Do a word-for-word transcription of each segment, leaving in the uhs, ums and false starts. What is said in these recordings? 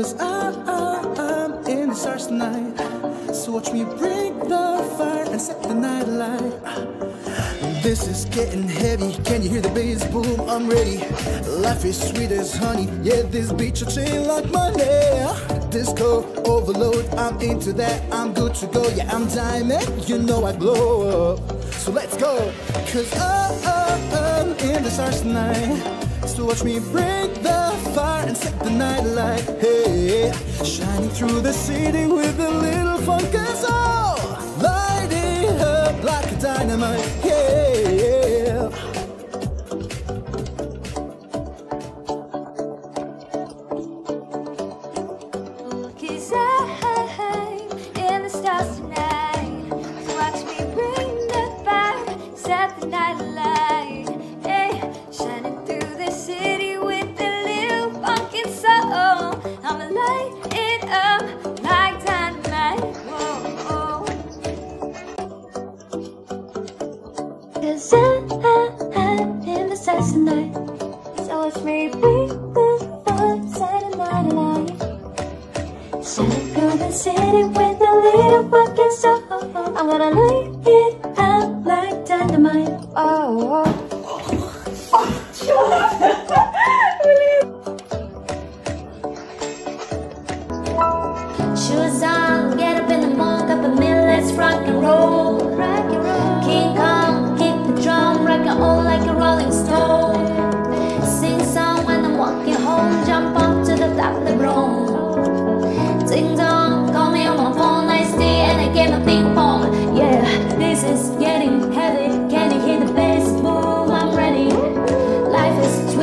Cause I, I, I'm in the stars tonight. So watch me bring the fire and set the night alight. This is getting heavy, can you hear the bass? Boom, I'm ready. Life is sweet as honey, yeah, this beat will chill like my hair. Disco overload, I'm into that, I'm good to go. Yeah, I'm diamond, you know I glow up. So let's go. Cause I, I'm in the stars tonight. So watch me bring the fire and set the night light. Hey, shining through the city with a little funk and soul, lighting up like a dynamite. Yeah. Cause I'm in the stars tonight. So watch me bring the fire, set the night light. Cause I'm in the stars tonight. So watch me bring the fire, set the night alight. Shining through the city with a little fucking soul. I'm gonna light it up like dynamite. Oh, oh, oh, oh. Shoes on, get up in the morning, cup of milk, let's rock and roll. Rock and roll. King Kong. Rock it all like a rolling stone. Sing song when I'm walking home. Jump up to the top, LeBron. Ding dong, call me on my phone. Nice day and I get my ping pong. Yeah, this is getting heavy. Can you hear the bass? Boom, I'm ready. Life is sweet as honey. Yeah, this beat you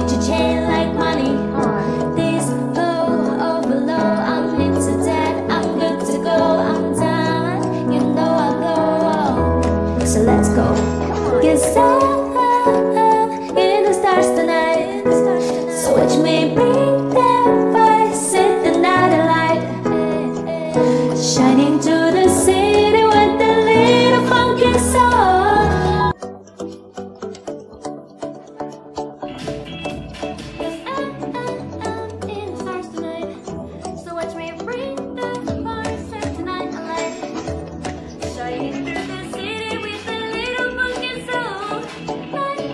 chain like money. This flow overload. I'm into that. I'm good to go. I'm done. You know I go. So let's go. Cause I'm in the stars tonight.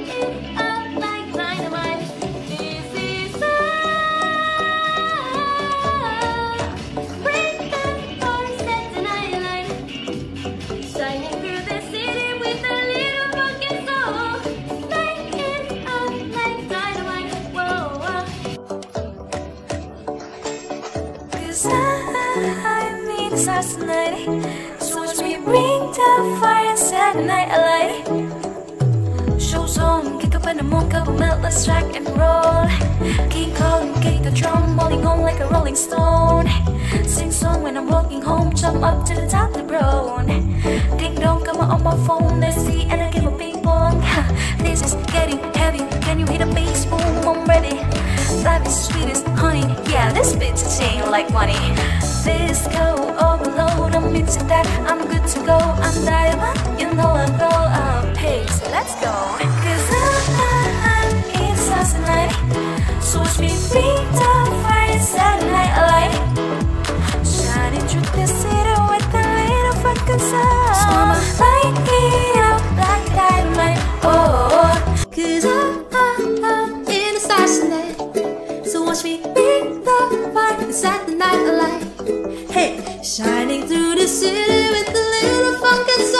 So watch me bring that fire, set the night alight. Shining to the city with the little funky soul. Cause I'm, I'm in the stars tonight. So watch me bring that fire, set the night alight. Shining through the I'm in the stars tonight. So watch me bring the fire and set the night alight. Shows on, kick up in the moon, cup of milk, let's rock and roll. King Kong, kick the drum, rolling home like a rolling stone. Sing song when I'm walking home, jump up to the top, LeBron. Ding dong, come on my phone, let's see and I give a ping pong. This is getting heavy, can you hear the bass? Boom, I'm ready. Life is sweet as honey, yeah, this bitch is chain like money. Disco overload, I'm into that, I'm good to go. I'm diamond, you know I go up. Hey, so let's go. Cause I'm in the stars tonight. So watch me bring the fire, set the night alight. Shining through the city with a little fucking soul. So I'ma light it up like dynamite, oh. Cause I'm in the stars tonight. So watch me bring the fire and set the night alight. Hey, shining through the city with the little funky souls.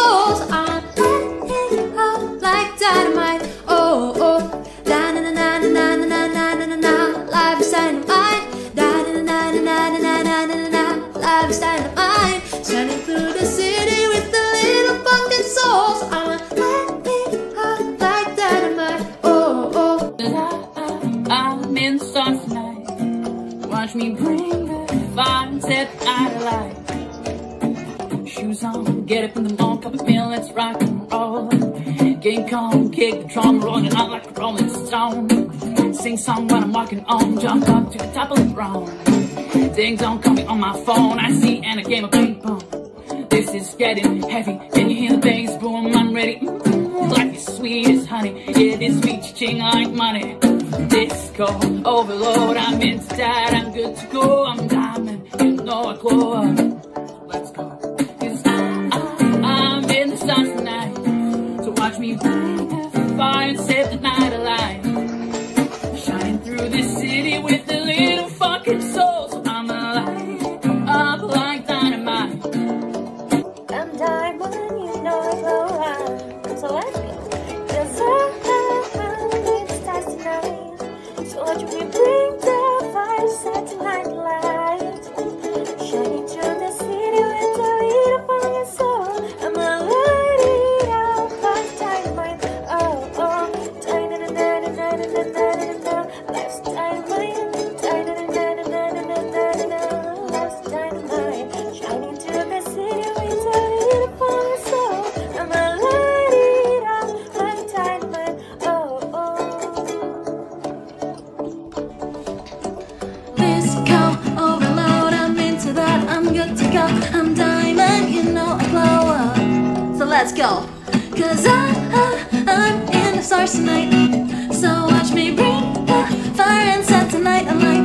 I'm lighting up like dynamite. Oh oh, da na na na na na na na na na na. Life is dynamite. Da na na na na na na na na. Life is dynamite. Shining through the city with the little funky souls. I'm lighting up like dynamite. Oh oh. I'm in the stars tonight. Watch me bring the fire and set the night alight. Shoes on, get up in the morning, cup of milk, let's rock and roll. King Kong, kick the drum, rolling out like a rolling stone. Sing song when I'm walking on, jump up to the top of the throne. Ding dong, call me on my phone, I see and a game of ping pong. This is getting heavy, can you hear the bass? Boom, I'm ready. Life is sweet. sweet as honey. Yeah, this sweet ching like money. Disco overload, I'm inside, I'm good to go. I'm diamond, you know I glow up. Let's go. Cause I, I, I'm in the sun tonight. So watch me ride the fire and set the night alight. Shine through this city with a little fucking soul. So I'm alive, I'm up like dynamite. I'm diamond, you know I glow up. So let's go. Cause I, I'm in the stars tonight. So watch me bring the fire, set the night alight. Shining through the city with a little fucking soul. I'm alive, I'm like dynamite. Oh, oh, dynamite, life's dynamite. I'm diamond, you know I glow up. So let's go. Cause I, I, I'm in the stars tonight. So watch me bring the fire and set the night alight.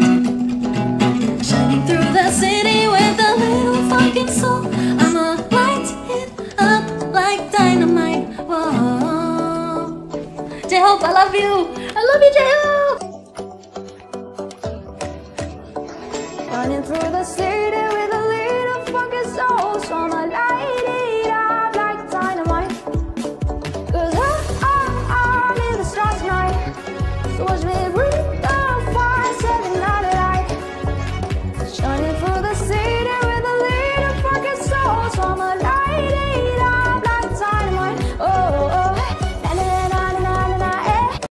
Shining through the city with a little fucking soul. I'm a light it up like dynamite. Whoa. J-Hope, I love you.